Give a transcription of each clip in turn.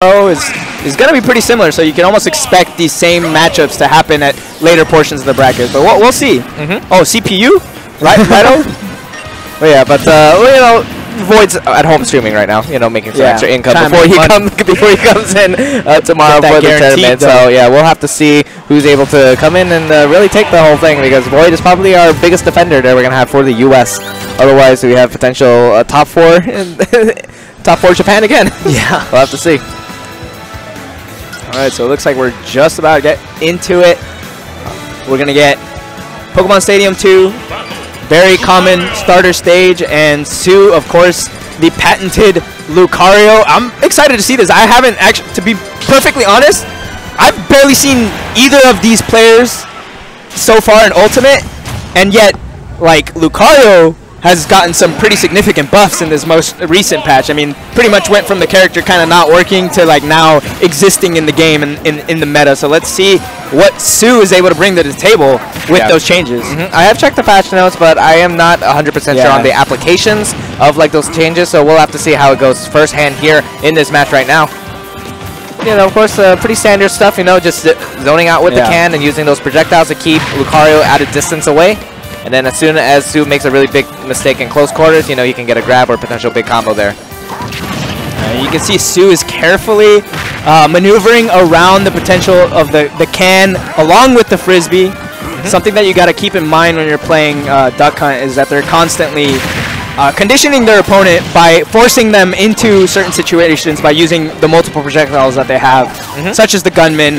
Is going to be pretty similar, so you can almost expect these same matchups to happen at later portions of the bracket. But we'll see. Mm-hmm. Oh, CPU? Right, Raito? Well, yeah, but, you know, Void's at home streaming right now, you know, making some extra income before he comes in tomorrow for the tournament. Though. So, yeah, we'll have to see who's able to come in and really take the whole thing, because Void is probably our biggest defender that we're going to have for the U.S. Otherwise, we have potential top 4 top 4 Japan again. Yeah. We'll have to see. Alright, so it looks like we're just about to get into it. We're going to get Pokemon Stadium 2, very common starter stage, and Tsu, of course, the patented Lucario. I'm excited to see this. I haven't actually, to be perfectly honest, I've barely seen either of these players so far in Ultimate, and yet, like, Lucario has gotten some pretty significant buffs in this most recent patch. I mean, pretty much went from the character kind of not working to like now existing in the game and in the meta. So let's see what Tsu is able to bring to the table with those changes. Mm-hmm. I have checked the patch notes, but I am not 100% sure on the applications of like those changes. So we'll have to see how it goes firsthand here in this match right now. You know, of course, pretty standard stuff, you know, just zoning out with the can and using those projectiles to keep Lucario at a distance away. And then as soon as Tsu makes a really big mistake in close quarters, you know, you can get a grab or potential big combo there. You can see Tsu is carefully maneuvering around the potential of the can along with the frisbee. Mm-hmm. Something that you got to keep in mind when you're playing Duck Hunt is that they're constantly conditioning their opponent by forcing them into certain situations by using the multiple projectiles that they have, such as the gunman,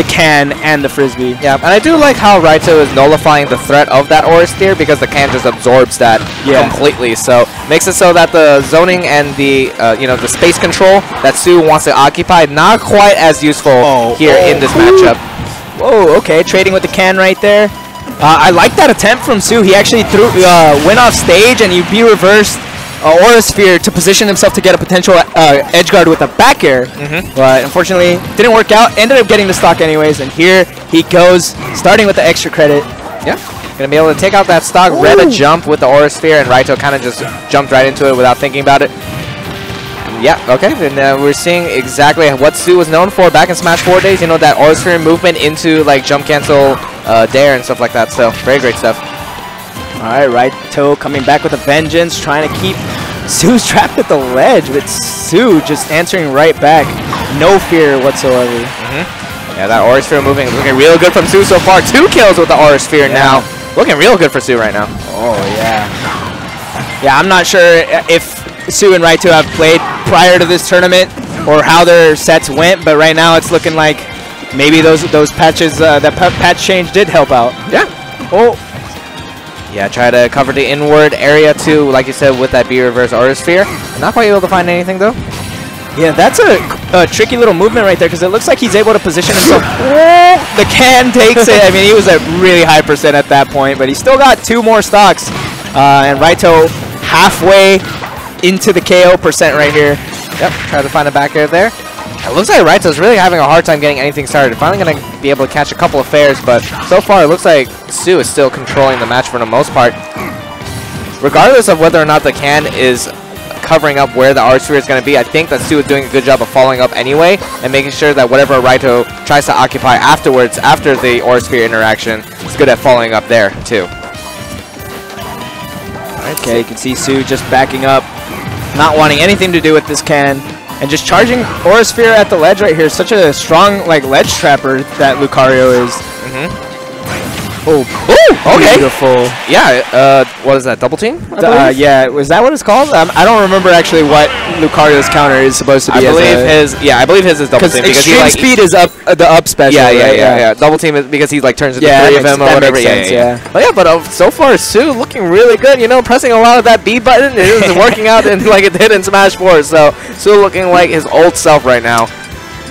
the can, and the frisbee. Yeah, and I do like how Raito is nullifying the threat of that Aura Sphere because the can just absorbs that completely. So makes it so that the zoning and the you know, the space control that Tsu wants to occupy not quite as useful in this matchup. Whoa, okay, trading with the can right there. I like that attempt from Tsu. He actually threw, went off stage and he reversed Aura Sphere to position himself to get a potential edge guard with a back air. But unfortunately, didn't work out. Ended up getting the stock anyways. And here he goes, starting with the extra credit. Yeah, going to be able to take out that stock. Read a jump with the Aura Sphere, and Raito kind of just jumped right into it without thinking about it. Yeah, okay, and we're seeing exactly what Tsu was known for back in Smash 4 days, you know, that Aura Sphere movement into, like, jump cancel, dare and stuff like that, so very great stuff. Alright, Raito coming back with a vengeance, trying to keep Tsu trapped at the ledge, but Tsu just answering right back, no fear whatsoever. Yeah, that Aura Sphere moving is looking real good from Tsu so far. 2 kills with the Aura Sphere now, looking real good for Tsu right now. Oh, yeah. Yeah, I'm not sure if Tsu and Raito have played prior to this tournament or how their sets went, but right now it's looking like maybe those patches, that patch change did help out. Yeah. Oh. Yeah, try to cover the inward area too, like you said, with that B-reverse Aura Sphere. Not quite able to find anything though. Yeah, that's a tricky little movement right there because it looks like he's able to position himself. The can takes it. I mean, he was at really high percent at that point, but he still got 2 more stocks. And Raito halfway into the KO percent right here. Yep, try to find a back air there. It looks like Raito's really having a hard time getting anything started. Finally going to be able to catch a couple of fairs, but so far it looks like Tsu is still controlling the match for the most part. Regardless of whether or not the can is covering up where the Aura Sphere is going to be, I think that Tsu is doing a good job of following up anyway and making sure that whatever Raito tries to occupy afterwards, after the Aura Sphere interaction, is good at following up there too. Okay, you can see Tsu just backing up, not wanting anything to do with this can, and just charging Aura Sphere at the ledge right here. Such a strong, like, ledge trapper that Lucario is. Oh, ooh, okay. Beautiful. Yeah, what is that, double team? Yeah, was that what it's called? I don't remember actually what Lucario's counter is supposed to be. I believe his is double team. Because extreme speed is up, the up special. Yeah. Double team is because he, like, turns into 3 of them or whatever. Yeah. But, so far, Tsu looking really good. You know, pressing a lot of that B button, it is working out like it did in Smash 4. So, Tsu looking like his old self right now.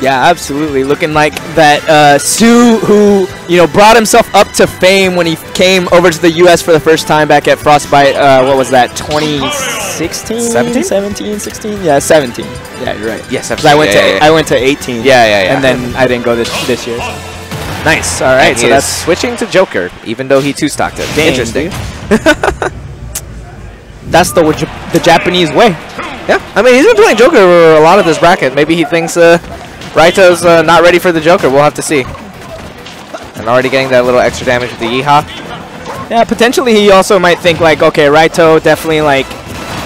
Yeah, absolutely. Looking like that Tsu, who, you know, brought himself up to fame when he came over to the U.S. for the first time back at Frostbite. What was that, 2016? 17? 17, 16? Yeah, 17. Yeah, you're right. Yes, yeah, I went to 18. Yeah. And then I didn't go this year. Nice. All right, so that's switching to Joker, even though he 2-stocked it. Dang. Interesting. That's the Japanese way. Yeah, I mean, he's been playing Joker a lot of this bracket. Maybe he thinks Raito's not ready for the Joker. We'll have to see. And already getting that little extra damage with the Yeehaw. Yeah, potentially he also might think, like, okay, Raito definitely, like,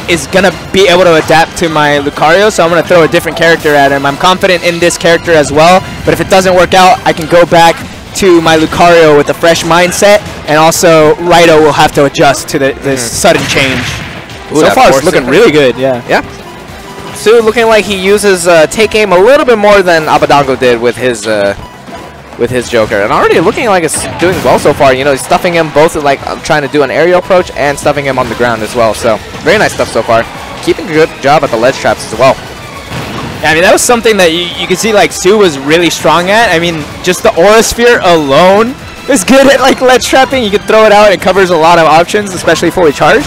is going to be able to adapt to my Lucario, so I'm going to throw a different character at him. I'm confident in this character as well, but if it doesn't work out, I can go back to my Lucario with a fresh mindset, and also Raito will have to adjust to the sudden change. Ooh, so far, it's looking really good. Yeah. Yeah. Tsu looking like he uses take aim a little bit more than Abadango did with his Joker, and already looking like it's doing well so far. You know, he's stuffing him both, like, trying to do an aerial approach and stuffing him on the ground as well. So very nice stuff so far. Keeping a good job at the ledge traps as well. Yeah, I mean, that was something that you could see, like, Tsu was really strong at. I mean, just the Aura Sphere alone is good at, like, ledge trapping. You can throw it out, it covers a lot of options, especially fully charged.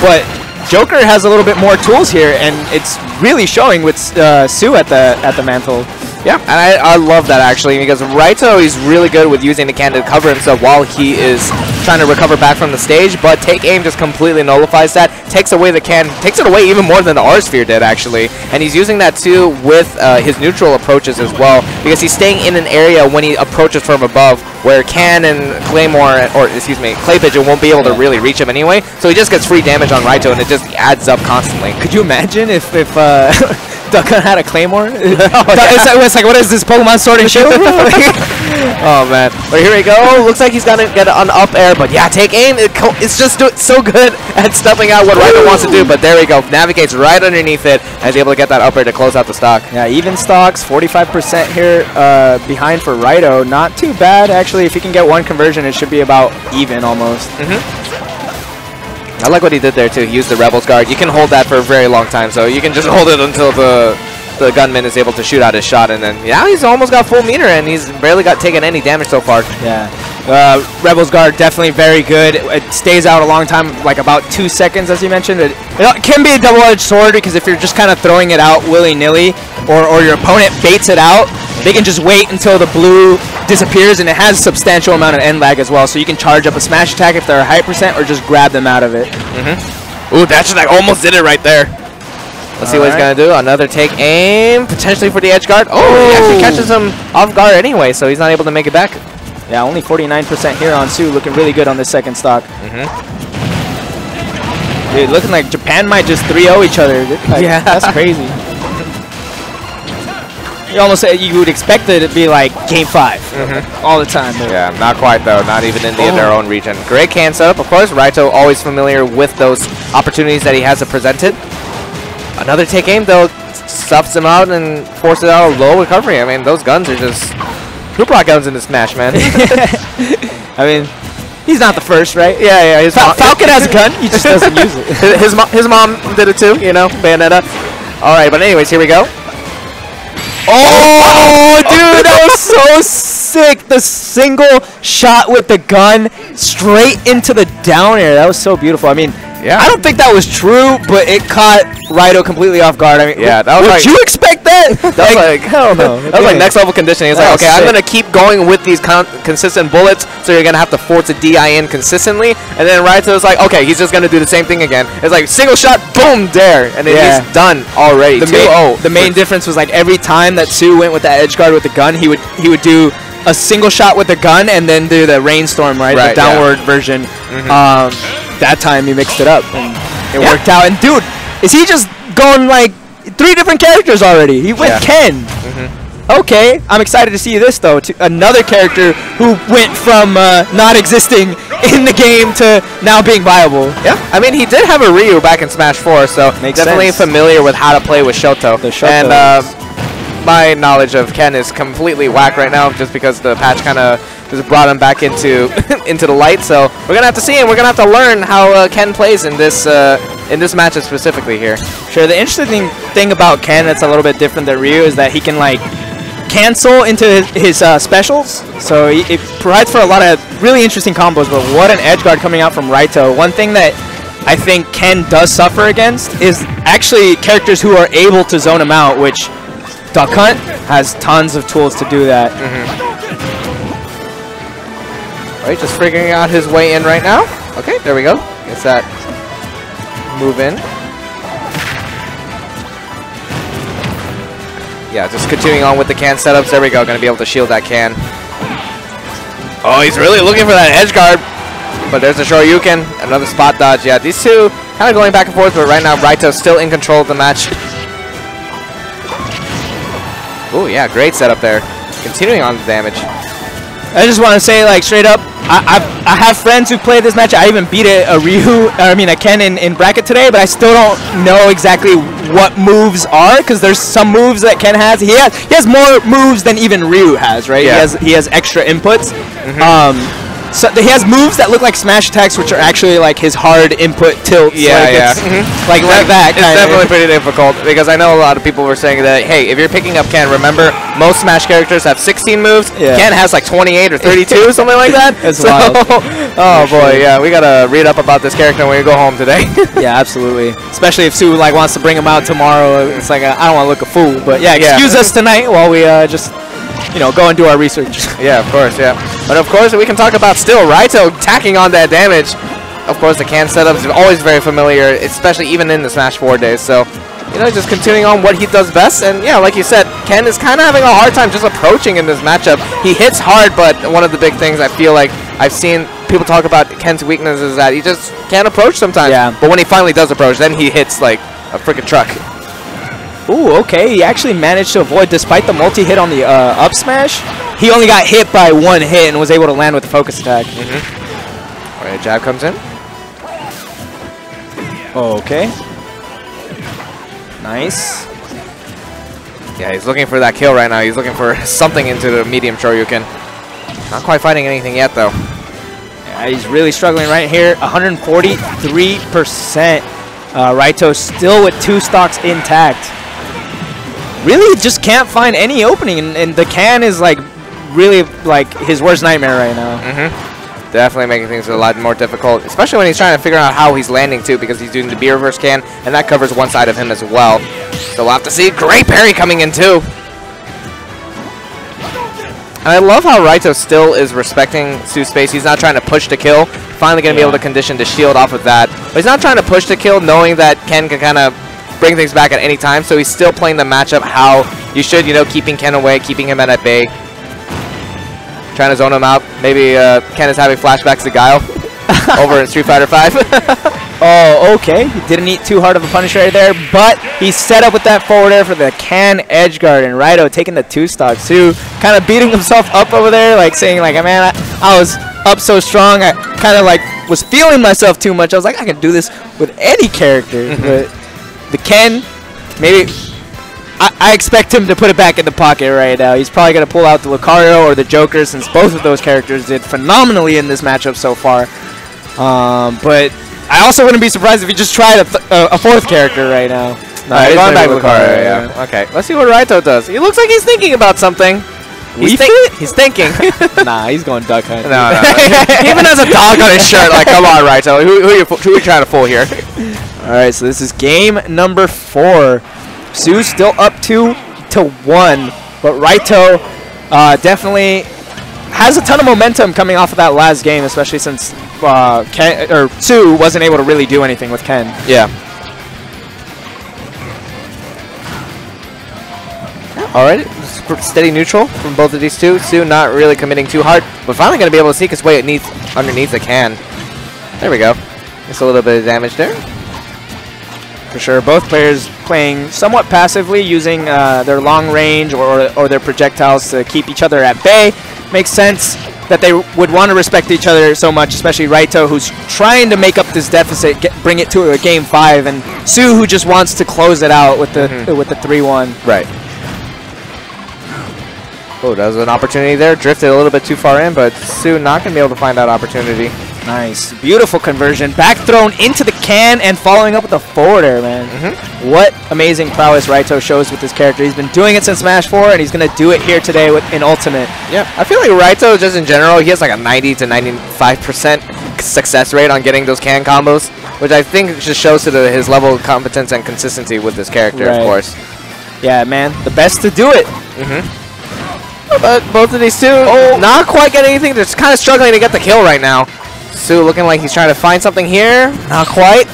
But Joker has a little bit more tools here, and it's really showing with Tsu at the mantle. Yeah, and I love that, actually, because Raito is really good with using the can to cover himself while he is trying to recover back from the stage, but take aim just completely nullifies that, takes away the can, takes it away even more than the R Sphere did, actually. And he's using that, too, with his neutral approaches as well, because he's staying in an area when he approaches from above, where Ken and Claymore, or excuse me, Clay Pigeon won't be able to really reach him anyway, so he just gets free damage on Raito, and it just adds up constantly. Could you imagine if Duck Hunt had a Claymore? Oh, yeah. It's like, what is this, Pokemon Sword and Shield? Oh, man. Well, here we go. Looks like he's going to get an up air, but yeah, take aim. It's just so good at stuffing out what Raito wants to do, but there we go. Navigates right underneath it and is able to get that up air to close out the stock. Yeah, even stocks, 45% here behind for Raito. Not too bad, actually. If he can get one conversion, it should be about even almost. I like what he did there, too. He used the Rebel's Guard. You can hold that for a very long time, so you can just hold it until the gunman is able to shoot out his shot, and then, yeah, he's almost got full meter, and he's barely got taken any damage so far. Yeah. Rebel's Guard, definitely very good. It stays out a long time, like about 2 seconds, as you mentioned. It can be a double-edged sword, because if you're just kind of throwing it out willy-nilly, or your opponent baits it out, they can just wait until the blue disappears, and it has a substantial amount of end lag as well, so you can charge up a smash attack if they're a high percent, or just grab them out of it. Ooh, that just, like, almost did it right there. Let's see what he's going to do. Another take aim, potentially for the edge guard. Oh, he actually catches him off guard anyway, so he's not able to make it back. Yeah, only 49% here on Tsu, looking really good on this second stock. Dude, looking like Japan might just 3-0 each other. Like, yeah. That's crazy. You would expect it to be like Game 5 all the time. Though. Yeah, not quite, though. Not even in their own region. Great can setup, of course. Raito always familiar with those opportunities that he has presented. Another take aim, though, stuffs him out and forces out a low recovery. I mean, those guns are just Hoopla guns in the Smash, man. I mean, he's not the first, right? Yeah. His Falcon has a gun. He just doesn't use it. His mom did it, too, you know, Bayonetta. All right, but anyways, here we go. Oh, dude, that was so sick. The single shot with the gun straight into the down air. That was so beautiful. I mean, I don't think that was true, but it caught Raito completely off guard. I mean, yeah, that was like, would you expect that? That was like, hell no. That was like next level conditioning. It's like, okay, I'm going to keep going with these consistent bullets, so you're going to have to force a DI in consistently. And then Raito's like, okay, he's just going to do the same thing again. It's like, single shot, boom, there. And then he's done already. The main difference was, like, every time that Tsu went with that edge guard with the gun, he would do a single shot with the gun and then do the rainstorm, right? The downward version. That time he mixed it up and it worked out. And dude, is he just going like 3 different characters already? He went Ken. Okay, I'm excited to see this though. Another character who went from not existing in the game to now being viable. Yeah, I mean, he did have a Ryu back in Smash 4, so definitely familiar with how to play with Shoto. And my knowledge of Ken is completely whack right now, just because the patch kind of just brought him back into the light. So we're gonna have to see, and we're gonna have to learn how Ken plays in this match specifically here. Sure. The interesting thing about Ken that's a little bit different than Ryu is that he can, like, cancel into his specials. So it provides for a lot of really interesting combos. But what an edge guard coming out from Raito. One thing that I think Ken does suffer against is actually characters who are able to zone him out, which Duck Hunt has tons of tools to do that. Right, just figuring out his way in right now. Okay, there we go. Gets that move in. Yeah, just continuing on with the can setups. There we go. Going to be able to shield that can. Oh, he's really looking for that edge guard. But there's the Shoryuken. Another spot dodge. Yeah, these two kind of going back and forth. But right now, Raito's still in control of the match. Oh, yeah. Great setup there. Continuing on the damage. I just want to say, like, straight up, I have friends who played this match. I even beat a Ken in bracket today, but I still don't know exactly what moves are, because there's some moves that Ken has. He has more moves than even Ryu has, right? Yeah. He has extra inputs. Mm-hmm. So he has moves that look like smash attacks, which are actually like his hard input tilts. Yeah, like yeah. It's, mm-hmm. Like that. It's definitely pretty difficult, because I know a lot of people were saying that, hey, if you're picking up Ken, remember most Smash characters have 16 moves. Yeah. Ken has like 28 or 32, something like that. It's so wild. Oh boy, yeah, we gotta read up about this character when we go home today. Yeah, absolutely. Especially if Tsu like wants to bring him out tomorrow. It's like I don't want to look a fool, but yeah, excuse us tonight while we just. You know, go and do our research. Yeah, of course, yeah. But of course, we can talk about still Raito tacking on that damage. Of course, the can setups are always very familiar, especially even in the Smash 4 days. So, you know, just continuing on what he does best. And yeah, like you said, Ken is kind of having a hard time just approaching in this matchup. He hits hard, but one of the big things I feel like I've seen people talk about Ken's weakness is that he just can't approach sometimes. Yeah. But when he finally does approach, then he hits like a freaking truck. Ooh, okay, he actually managed to avoid, despite the multi-hit on the up smash. He only got hit by one hit and was able to land with the focus attack. Mm-hmm. Alright, jab comes in. Okay. Nice. Yeah, he's looking for that kill right now. He's looking for something into the medium Shoryuken. Not quite finding anything yet, though. Yeah, he's really struggling right here. 143%. Raito still with two stocks intact. Really just can't find any opening, and the can is like really like his worst nightmare right now. Mm-hmm. Definitely making things a lot more difficult, especially when he's trying to figure out how he's landing too, because he's doing the B reverse can, and that covers one side of him as well. So we'll have to see. Great parry coming in too. And I love how Raito still is respecting Tsu's space. He's not trying to push to kill. Finally going to be able to condition the shield off of that. But he's not trying to push to kill, knowing that Ken can kind of bring things back at any time, so he's still playing the matchup how you should, you know, keeping Ken away, keeping him at bay. Trying to zone him out. Maybe Ken is having flashbacks to Guile over in Street Fighter 5. Oh, okay. He didn't eat too hard of a punish right there, but he set up with that forward air for the Ken edge guard, and Raito taking the two stocks too, kind of beating himself up over there, like saying like, man, I was up so strong, I kind of like was feeling myself too much. I was like, I can do this with any character, but the Ken, maybe I expect him to put it back in the pocket right now. He's probably going to pull out the Lucario or the Joker, since both of those characters did phenomenally in this matchup so far. But I also wouldn't be surprised if he just tried a fourth character right now. No, he's going back with Lucario, yeah. Okay, let's see what Raito does. He looks like he's thinking about something. He's thinking. Nah, he's going Duck Hunt. No. He even has a dog on his shirt. Like, come on, Raito. Who are you trying to fool here? All right, so this is game number 4. Tsu still up 2-1, but Raito definitely has a ton of momentum coming off of that last game, especially since Tsu wasn't able to really do anything with Ken. Yeah. All right, steady neutral from both of these two. Tsu not really committing too hard, but finally going to be able to sneak his way underneath the can. There we go. Just a little bit of damage there. For sure, both players playing somewhat passively, using their long range or their projectiles to keep each other at bay. Makes sense that they would want to respect each other so much, especially Raito, who's trying to make up this deficit, bring it to a game 5, and Tsu, who just wants to close it out with the 3-1. Right. Oh, that was an opportunity there. Drifted a little bit too far in, but Tsu not going to be able to find that opportunity. Nice. Beautiful conversion. Back thrown into the can and following up with a forward air, man. Mm-hmm. What amazing prowess Raito shows with this character. He's been doing it since Smash 4, and he's going to do it here today with an Ultimate. Yeah. I feel like Raito, just in general, he has like a 90 to 95% success rate on getting those can combos, which I think just shows to his level of competence and consistency with this character, right. Of course. Yeah, man. The best to do it. Mm-hmm. But both of these two, not quite getting anything. They're just kind of struggling to get the kill right now. Tsu looking like he's trying to find something here. Not quite.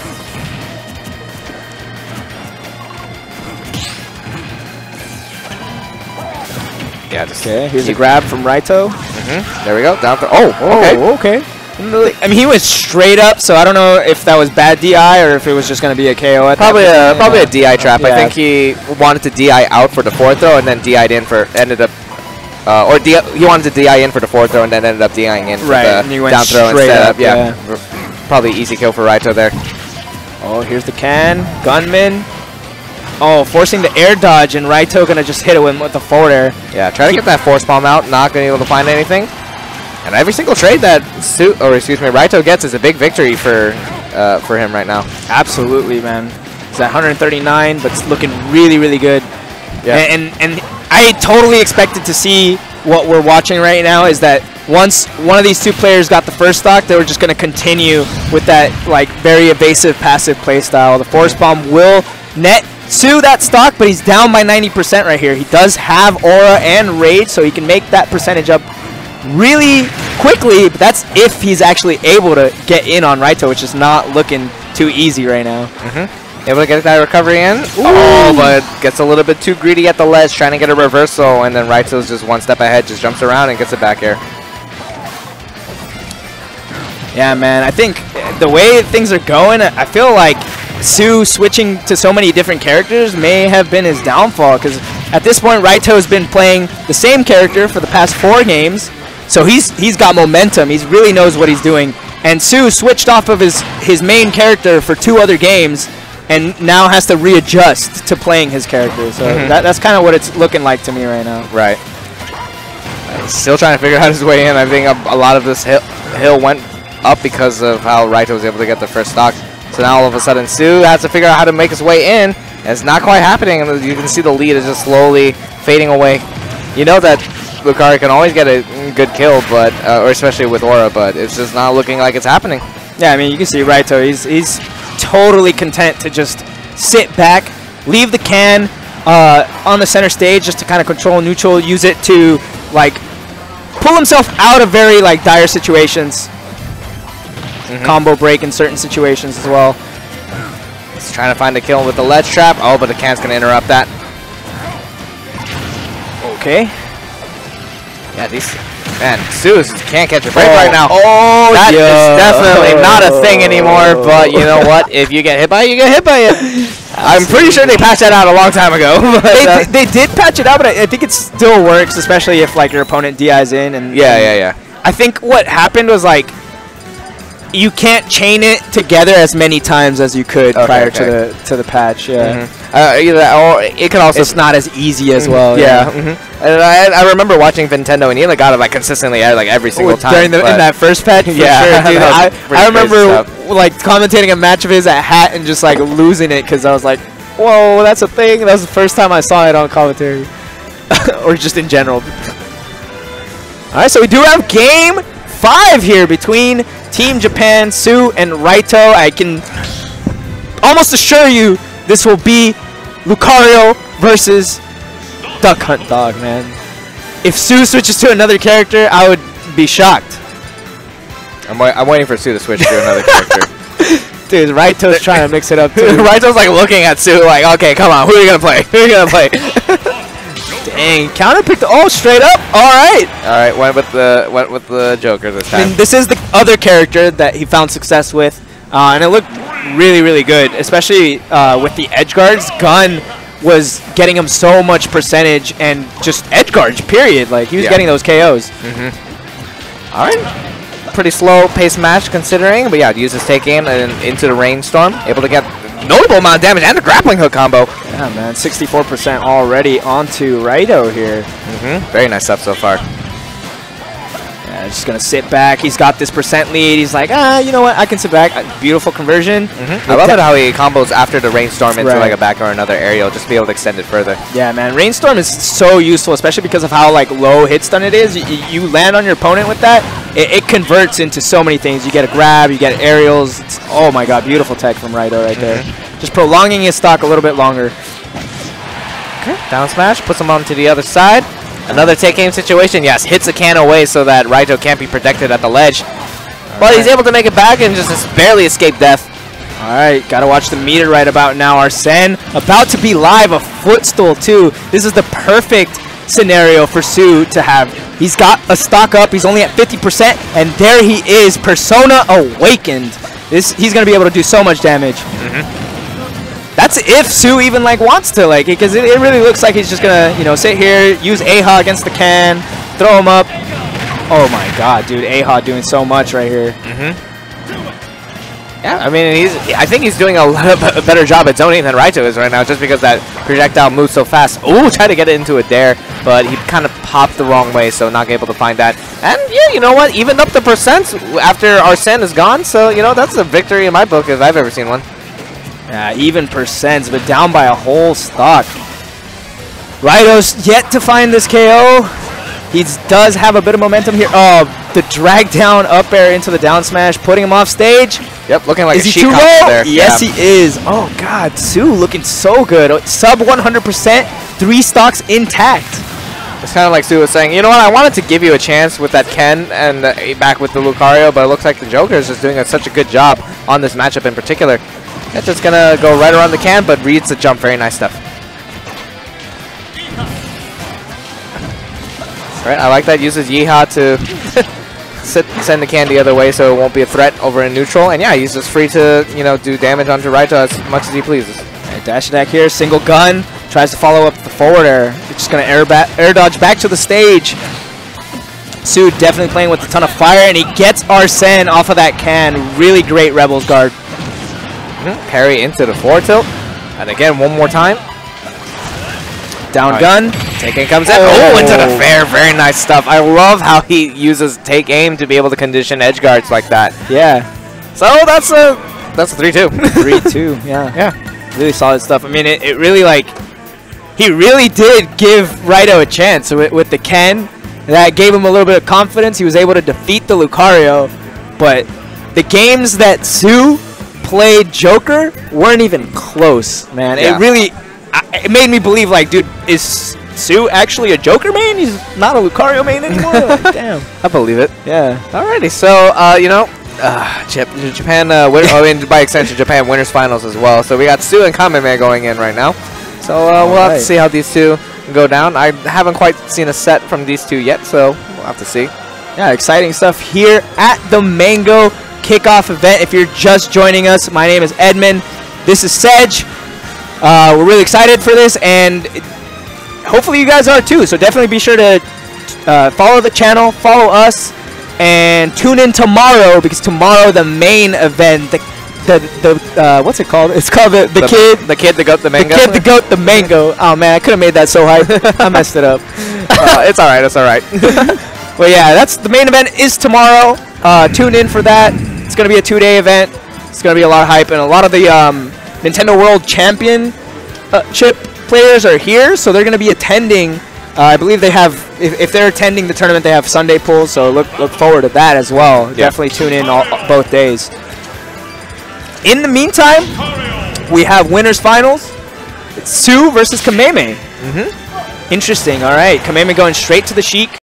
Yeah, okay, here's a grab from Raito. There we go. Down throw. Oh, okay. I mean, he was straight up, so I don't know if that was bad DI or if it was just going to be a KO. At probably a DI trap. Yeah. I think he wanted to DI out for the fourth throw and then DI'd in for ended up. Or he wanted to DI in for the fourth throw and then ended up DI'ing in for the down throw and set up. Yeah, probably easy kill for Raito there. Oh, here's the can gunman. Oh, forcing the air dodge, and Raito gonna just hit it with the forward air. Yeah, try to get that force palm out, not gonna be able to find anything. And every single trade that Raito gets is a big victory for him right now. Absolutely, man. He's at 139, but it's looking really, really good. Yeah. And I totally expected to see what we're watching right now is that once one of these two players got the first stock, they were just gonna continue with that like very evasive passive play style. The force bomb will net Tsu that stock, but he's down by 90% right here. He does have Aura and Rage, so he can make that percentage up really quickly, but that's if he's actually able to get in on Raito, which is not looking too easy right now. Able to get that recovery in. Oh, but gets a little bit too greedy at the ledge, trying to get a reversal, and then Raito's just one step ahead, just jumps around and gets it back air. Yeah, man, I think the way things are going, I feel like Tsu switching to so many different characters may have been his downfall, because at this point Raito's been playing the same character for the past 4 games, so he's got momentum. He really knows what he's doing. And Tsu switched off of his main character for 2 other games, and now has to readjust to playing his character. So that's kind of what it's looking like to me right now. Right. Still trying to figure out his way in. I think a lot of this hill went up because of how Raito was able to get the first stock. So now all of a sudden Tsu has to figure out how to make his way in, and it's not quite happening. And you can see the lead is just slowly fading away. You know that Lucario can always get a good kill, but or especially with Aura, but it's just not looking like it's happening. Yeah, I mean, you can see Raito, he's totally content to just sit back, leave the can on the center stage just to kind of control neutral, use it to like pull himself out of very like dire situations. Combo break in certain situations as well. He's trying to find a kill with the ledge trap. Oh, but the can's going to interrupt that. Okay. Yeah, these... Man, Tsu can't catch a break right now. Oh, that is definitely not a thing anymore, but you know what? If you get hit by it, you get hit by it. I'm pretty sure they patched that out a long time ago. They did patch it out, but I think it still works, especially if like your opponent DIs in. And yeah. I think what happened was like... You can't chain it together as many times as you could prior to the patch. Yeah, it can also. It's not as easy as well. Yeah, and I remember watching Nintendo and Ela got it like consistently like every single time during in that first patch. Yeah, sure, dude, I remember like commentating a match of his at Hat and just like losing it because I was like, "Whoa, that's a thing." That was the first time I saw it on commentary, or just in general. All right, so we do have Game 5 here between Team Japan, Tsu, and Raito. I can almost assure you this will be Lucario versus Duck Hunt Dog, man. If Tsu switches to another character, I would be shocked. I'm waiting for Tsu to switch to another character. Dude, Raito's trying to mix it up, too. Raito's, like, looking at Tsu like, okay, come on, who are you going to play? Who are you going to play? Dang, counter picked the straight up. All right, went with the Joker this time. And this is the other character that he found success with, and it looked really, really good, especially with the edge guards. Gun was getting him so much percentage and just edge guards. Period. Like he was getting those KOs. All right, pretty slow pace match considering, but yeah, uses take aim and into the rainstorm, able to get notable amount of damage and the grappling hook combo. Yeah, man, 64% already onto Raito here. Very nice stuff so far. Yeah, just gonna sit back. He's got this percent lead. He's like, ah, you know what? I can sit back. Beautiful conversion. I love it how he combos after the rainstorm into like a back or another aerial, just be able to extend it further. Yeah, man, rainstorm is so useful, especially because of how like low hit stun it is. You land on your opponent with that, it converts into so many things. You get a grab, you get aerials. It's, oh my god, beautiful tech from Raito right there. Just prolonging his stock a little bit longer. Okay, down smash, puts him onto the other side. Another take aim situation, yes, hits a can away so that Raito can't be protected at the ledge. But he's able to make it back and just barely escape death. Alright, gotta watch the meter right about now. Arsene about to be live, a footstool too. This is the perfect scenario for Tsu to have. He's got a stock up. He's only at 50%, and there he is, Persona Awakened. He's going to be able to do so much damage. That's if Tsu even wants to because it really looks like he's just going to sit here, use A-ha against the Ken, throw him up. Oh my God, dude, A-ha doing so much right here. Yeah, I mean, I think he's doing a better job at zoning than Raito is right now, just because that projectile moves so fast. Ooh, try to get it into it there, but he kind of popped the wrong way, so not able to find that. And yeah, you know what? Evened up the percents after Arsene is gone, so that's a victory in my book if I've ever seen one. Yeah, even percents, but down by a whole stock. Raito's yet to find this KO. He does have a bit of momentum here. Oh, the drag down up air into the down smash, putting him off stage. Yep, looking like a sheet cop there. Yes, he is. Oh, God, Tsu looking so good. Sub 100%, 3 stocks intact. It's kind of like Tsu was saying, you know what, I wanted to give you a chance with that Ken and back with the Lucario, but it looks like the Joker is just doing such a good job on this matchup in particular. That's just going to go right around the Ken, but reads the jump. Very nice stuff. Right, I like that. Uses Yeehaw to send the can the other way, so it won't be a threat over in neutral. And yeah, he's just free to do damage onto Raito as much as he pleases. Right, dash attack here, single gun. Tries to follow up the forward air. He's just gonna air dodge back to the stage. Tsu definitely playing with a ton of fire, and he gets Arsene off of that can. Really great Rebel's Guard. Parry into the forward tilt, and again one more time. Down gun. Take aim comes in. Oh, into the fair. Very nice stuff. I love how he uses take aim to be able to condition edge guards like that. Yeah. So that's a 3-2. 3-2. Yeah. Yeah. Really solid stuff. I mean, it really he really did give Raito a chance with the Ken. That gave him a little bit of confidence. He was able to defeat the Lucario, but the games that Tsu played Joker weren't even close, man. Yeah. It really. It made me believe, dude, is Tsu actually a Joker main? He's not a Lucario main anymore? Damn. I believe it. Yeah. Alrighty. So, Japan, by extension, Japan winners finals as well. So we got Tsu and Kamehame going in right now. So we'll have to see how these two go down. I haven't quite seen a set from these two yet, so we'll have to see. Yeah, exciting stuff here at the Mango kickoff event. If you're just joining us, my name is Edmund. This is Sedge. We're really excited for this, and hopefully you guys are too. So definitely be sure to follow the channel, follow us, and tune in tomorrow, because tomorrow the main event, the what's it called? It's called the kid, the goat, the mango. The kid, the goat, the mango. Oh man, I could have made that so hype. I messed it up. It's all right. It's all right. Well, yeah, that's the main event is tomorrow. Tune in for that. It's gonna be a 2-day event. It's gonna be a lot of hype and a lot of the Nintendo World Championship players are here, so they're going to be attending. I believe they have, if they're attending the tournament, they have Sunday pools, so look forward to that as well. Yep. Definitely tune in both days. In the meantime, we have winners finals. It's Tsu versus Kamehame. Interesting. All right, Kamehame going straight to the Sheik.